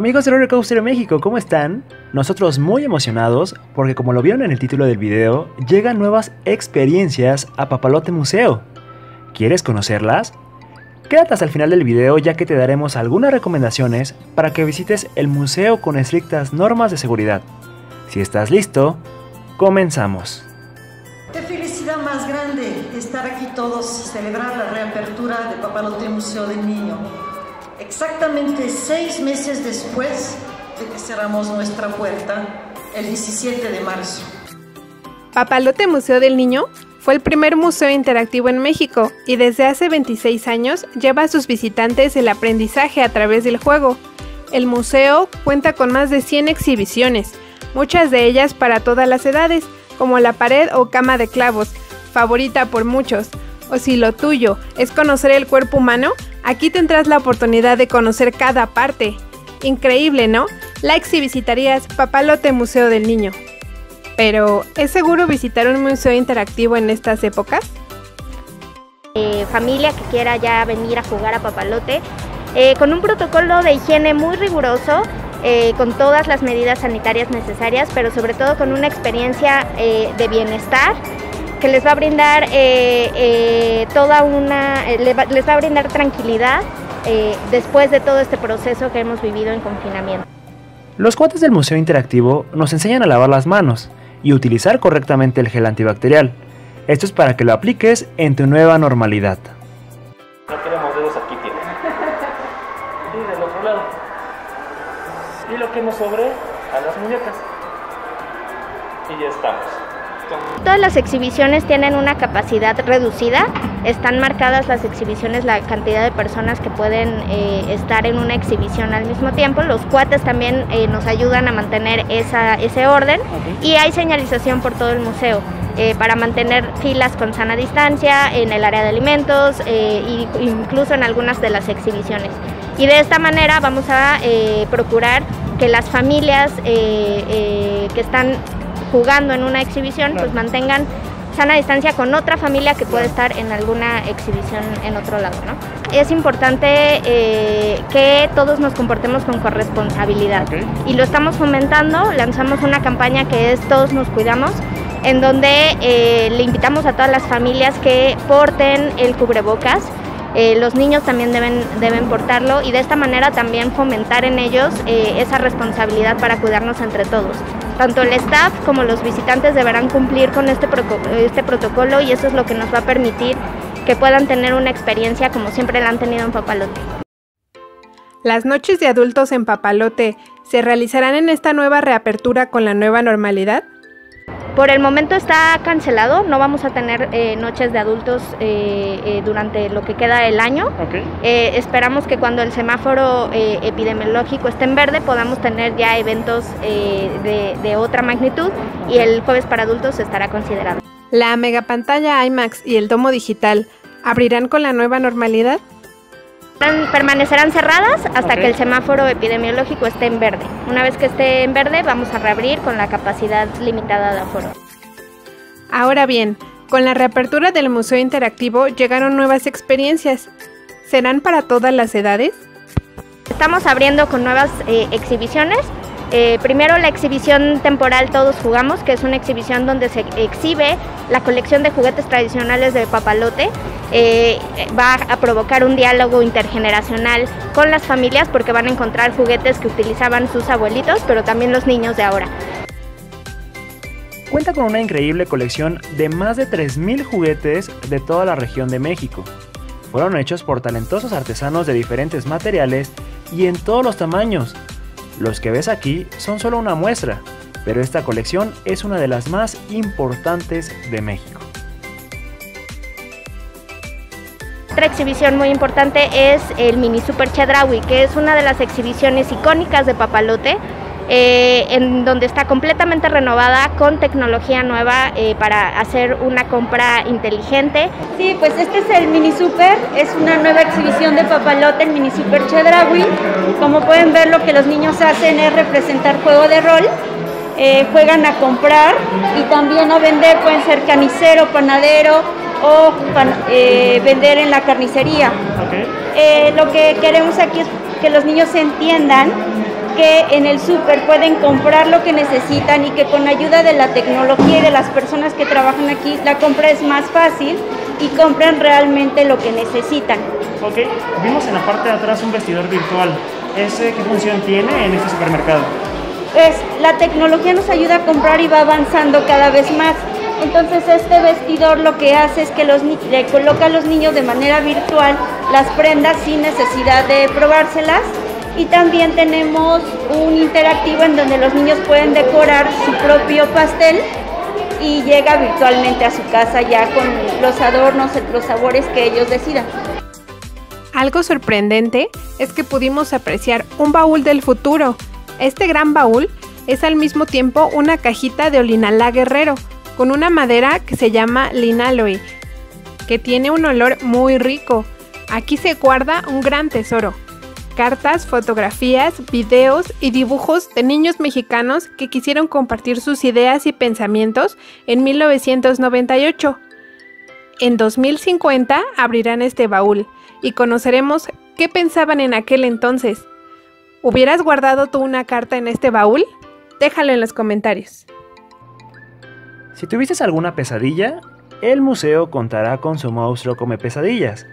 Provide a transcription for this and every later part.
Amigos de Rollercoaster México, ¿cómo están? Nosotros muy emocionados porque, como lo vieron en el título del video, llegan nuevas experiencias a Papalote Museo. ¿Quieres conocerlas? Quédate hasta el final del video, ya que te daremos algunas recomendaciones para que visites el museo con estrictas normas de seguridad. Si estás listo, comenzamos. ¡Qué felicidad más grande estar aquí todos y celebrar la reapertura de Papalote Museo del Niño! Exactamente 6 meses después de que cerramos nuestra puerta, el 17 de marzo. Papalote Museo del Niño fue el primer museo interactivo en México y desde hace 26 años lleva a sus visitantes el aprendizaje a través del juego. El museo cuenta con más de 100 exhibiciones, muchas de ellas para todas las edades, como la pared o cama de clavos, favorita por muchos. O si lo tuyo es conocer el cuerpo humano, aquí tendrás la oportunidad de conocer cada parte. Increíble, ¿no? Like si visitarías Papalote Museo del Niño. Pero, ¿es seguro visitar un museo interactivo en estas épocas? Familia que quiera ya venir a jugar a Papalote, con un protocolo de higiene muy riguroso, con todas las medidas sanitarias necesarias, pero sobre todo con una experiencia de bienestar, que les va a brindar les va a brindar tranquilidad después de todo este proceso que hemos vivido en confinamiento. Los cuates del museo interactivo nos enseñan a lavar las manos y utilizar correctamente el gel antibacterial. Esto es para que lo apliques en tu nueva normalidad. No queremos dedos, aquí tienen. Y del otro lado. Y lo que nos sobre a las muñecas. Y ya estamos. Todas las exhibiciones tienen una capacidad reducida, están marcadas las exhibiciones, la cantidad de personas que pueden estar en una exhibición al mismo tiempo. Los cuates también nos ayudan a mantener ese orden, okay. Y hay señalización por todo el museo para mantener filas con sana distancia en el área de alimentos e incluso en algunas de las exhibiciones. Y de esta manera vamos a procurar que las familias que están jugando en una exhibición, pues mantengan sana distancia con otra familia que puede estar en alguna exhibición en otro lado, ¿no? Es importante que todos nos comportemos con corresponsabilidad, okay. Y lo estamos fomentando. Lanzamos una campaña que es Todos nos cuidamos, en donde le invitamos a todas las familias que porten el cubrebocas. Los niños también deben portarlo, y de esta manera también fomentar en ellos esa responsabilidad para cuidarnos entre todos. Tanto el staff como los visitantes deberán cumplir con este protocolo, y eso es lo que nos va a permitir que puedan tener una experiencia como siempre la han tenido en Papalote. Las noches de adultos en Papalote, ¿se realizarán en esta nueva reapertura con la nueva normalidad? Por el momento está cancelado, no vamos a tener noches de adultos durante lo que queda del año. Okay. Esperamos que cuando el semáforo epidemiológico esté en verde podamos tener ya eventos de otra magnitud, y el jueves para adultos estará considerado. ¿La megapantalla IMAX y el domo digital abrirán con la nueva normalidad? Permanecerán cerradas hasta que el semáforo epidemiológico esté en verde. Una vez que esté en verde, vamos a reabrir con la capacidad limitada de aforo. Ahora bien, con la reapertura del museo interactivo llegaron nuevas experiencias. ¿Serán para todas las edades? Estamos abriendo con nuevas exhibiciones. Primero, la exhibición temporal Todos Jugamos, que es una exhibición donde se exhibe la colección de juguetes tradicionales de Papalote. Va a provocar un diálogo intergeneracional con las familias, porque van a encontrar juguetes que utilizaban sus abuelitos, pero también los niños de ahora. Cuenta con una increíble colección de más de 3000 juguetes de toda la región de México. Fueron hechos por talentosos artesanos de diferentes materiales y en todos los tamaños. Los que ves aquí son solo una muestra, pero esta colección es una de las más importantes de México. Otra exhibición muy importante es el mini super Chedraui, que es una de las exhibiciones icónicas de Papalote, en donde está completamente renovada con tecnología nueva para hacer una compra inteligente. Sí, pues este es el mini super, es una nueva exhibición de Papalote, el mini super Chedraui. Como pueden ver, lo que los niños hacen es representar juego de rol, juegan a comprar y también a vender, pueden ser carnicero, panadero o vender en la carnicería. Okay. Lo que queremos aquí es que los niños entiendan que en el súper pueden comprar lo que necesitan y que con ayuda de la tecnología y de las personas que trabajan aquí, la compra es más fácil y compran realmente lo que necesitan. Ok, vimos en la parte de atrás un vestidor virtual. ¿Ese qué función tiene en este supermercado? Pues la tecnología nos ayuda a comprar y va avanzando cada vez más. Entonces este vestidor lo que hace es que le coloca a los niños de manera virtual las prendas sin necesidad de probárselas. Y también tenemos un interactivo en donde los niños pueden decorar su propio pastel y llega virtualmente a su casa ya con los adornos, los sabores que ellos decidan. Algo sorprendente es que pudimos apreciar un baúl del futuro. Este gran baúl es al mismo tiempo una cajita de olinala guerrero con una madera que se llama Linaloy, que tiene un olor muy rico. Aquí se guarda un gran tesoro. Cartas, fotografías, videos y dibujos de niños mexicanos que quisieron compartir sus ideas y pensamientos en 1998. En 2050 abrirán este baúl y conoceremos qué pensaban en aquel entonces. ¿Hubieras guardado tú una carta en este baúl? Déjalo en los comentarios. Si tuviste alguna pesadilla, el museo contará con su monstruo come pesadillas,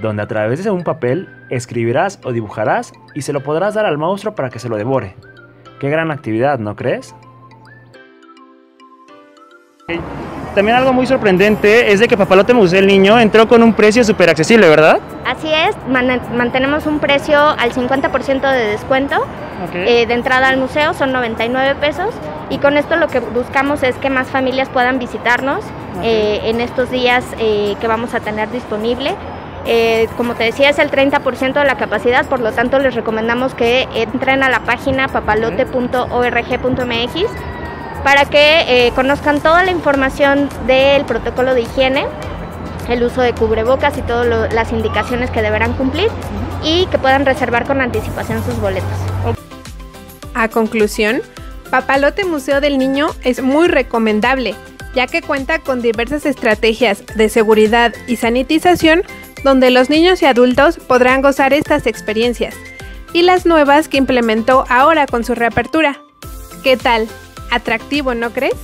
donde a través de un papel escribirás o dibujarás y se lo podrás dar al monstruo para que se lo devore. ¡Qué gran actividad!, ¿no crees? Okay. También algo muy sorprendente es de que Papalote Museo del Niño entró con un precio súper accesible, ¿verdad? Así es, mantenemos un precio al 50% de descuento. Okay. De entrada al museo son 99 pesos y con esto lo que buscamos es que más familias puedan visitarnos. Okay. En estos días que vamos a tener disponible. Como te decía, es el 30% de la capacidad, por lo tanto les recomendamos que entren a la página papalote.org.mx para que conozcan toda la información del protocolo de higiene, el uso de cubrebocas y todas las indicaciones que deberán cumplir y que puedan reservar con anticipación sus boletos. A conclusión, Papalote Museo del Niño es muy recomendable, ya que cuenta con diversas estrategias de seguridad y sanitización donde los niños y adultos podrán gozar estas experiencias y las nuevas que implementó ahora con su reapertura. ¿Qué tal? Atractivo, ¿no crees?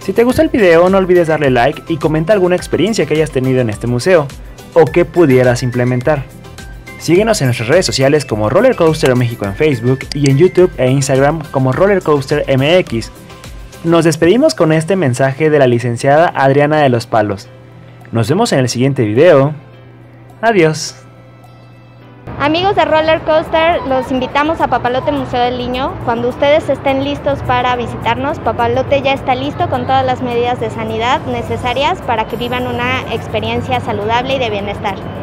Si te gustó el video, no olvides darle like y comenta alguna experiencia que hayas tenido en este museo o que pudieras implementar. Síguenos en nuestras redes sociales como Rollercoaster México en Facebook y en YouTube e Instagram como Rollercoaster MX. Nos despedimos con este mensaje de la licenciada Adriana de los Palos. Nos vemos en el siguiente video. Adiós. Amigos de Rollercoaster, los invitamos a Papalote Museo del Niño. Cuando ustedes estén listos para visitarnos, Papalote ya está listo con todas las medidas de sanidad necesarias para que vivan una experiencia saludable y de bienestar.